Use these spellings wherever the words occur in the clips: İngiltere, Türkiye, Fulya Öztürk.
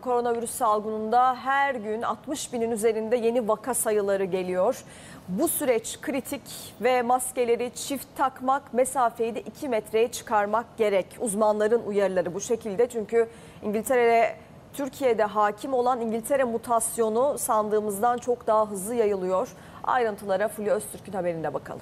Koronavirüs salgınında her gün 60 binin üzerinde yeni vaka sayıları geliyor. Bu süreç kritik ve maskeleri çift takmak, mesafeyi de 2 metreye çıkarmak gerek. Uzmanların uyarıları bu şekilde. Çünkü Türkiye'de hakim olan İngiltere mutasyonu sandığımızdan çok daha hızlı yayılıyor. Ayrıntılara Fulya Öztürk'ün haberinde bakalım.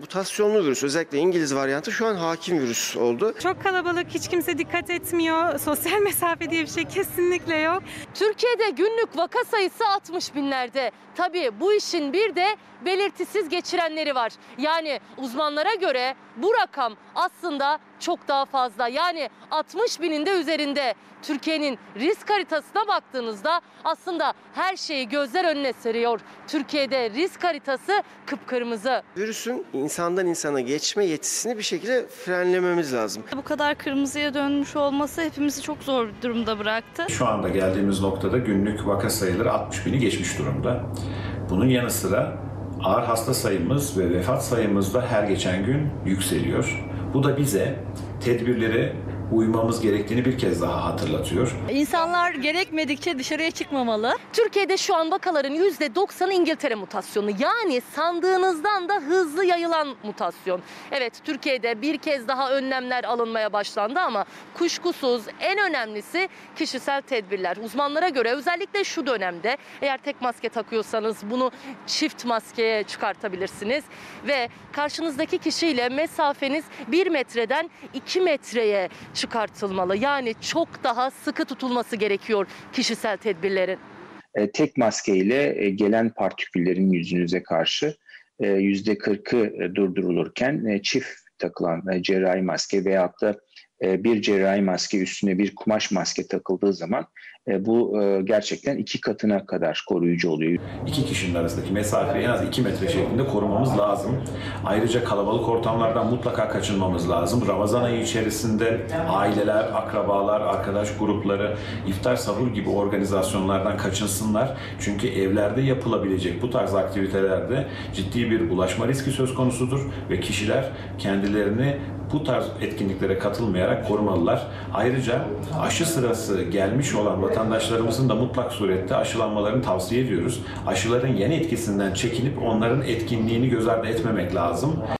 Mutasyonlu virüs, özellikle İngiliz varyantı şu an hakim virüs oldu. Çok kalabalık, hiç kimse dikkat etmiyor. Sosyal mesafe diye bir şey kesinlikle yok. Türkiye'de günlük vaka sayısı 60 binlerde. Tabii bu işin bir de belirtisiz geçirenleri var. Yani uzmanlara göre bu rakam aslında çok daha fazla. Yani 60 binin de üzerinde. Türkiye'nin risk haritasına baktığınızda aslında her şeyi gözler önüne seriyor. Türkiye'de risk haritası kıpkırmızı. Virüsün insandan insana geçme yetisini bir şekilde frenlememiz lazım. Bu kadar kırmızıya dönmüş olması hepimizi çok zor bir durumda bıraktı. Şu anda geldiğimiz noktada günlük vaka sayıları 60 bini geçmiş durumda. Bunun yanı sıra ağır hasta sayımız ve vefat sayımız da her geçen gün yükseliyor. Bu da bize tedbirlere uymamız gerektiğini bir kez daha hatırlatıyor. İnsanlar gerekmedikçe dışarıya çıkmamalı. Türkiye'de şu an vakaların %90'ı İngiltere mutasyonu. Yani sandığınızdan da hızlı yayılan mutasyon. Evet, Türkiye'de bir kez daha önlemler alınmaya başlandı ama kuşkusuz en önemlisi kişisel tedbirler. Uzmanlara göre özellikle şu dönemde eğer tek maske takıyorsanız bunu çift maskeye çıkartabilirsiniz. Ve karşınızdaki kişiyle mesafeniz 1 metreden 2 metreye çıkartılmalı. Yani çok daha sıkı tutulması gerekiyor kişisel tedbirlerin. Tek maskeyle gelen partiküllerin yüzünüze karşı %40'ı durdurulurken çift takılan cerrahi maske veyahut da bir cerrahi maske üstüne bir kumaş maske takıldığı zaman bu gerçekten 2 katına kadar koruyucu oluyor. 2 kişinin arasındaki mesafeyi en az 2 metre şeklinde korumamız lazım. Ayrıca kalabalık ortamlardan mutlaka kaçınmamız lazım. Ramazan ayı içerisinde aileler, akrabalar, arkadaş grupları, iftar, sahur gibi organizasyonlardan kaçınsınlar. Çünkü evlerde yapılabilecek bu tarz aktivitelerde ciddi bir bulaşma riski söz konusudur ve kişiler kendilerini bu tarz etkinliklere katılmayarak korumalılar. Ayrıca aşı sırası gelmiş olan vatandaşlarımızın da mutlak surette aşılanmalarını tavsiye ediyoruz. Aşıların yeni etkisinden çekinip onların etkinliğini göz ardı etmemek lazım.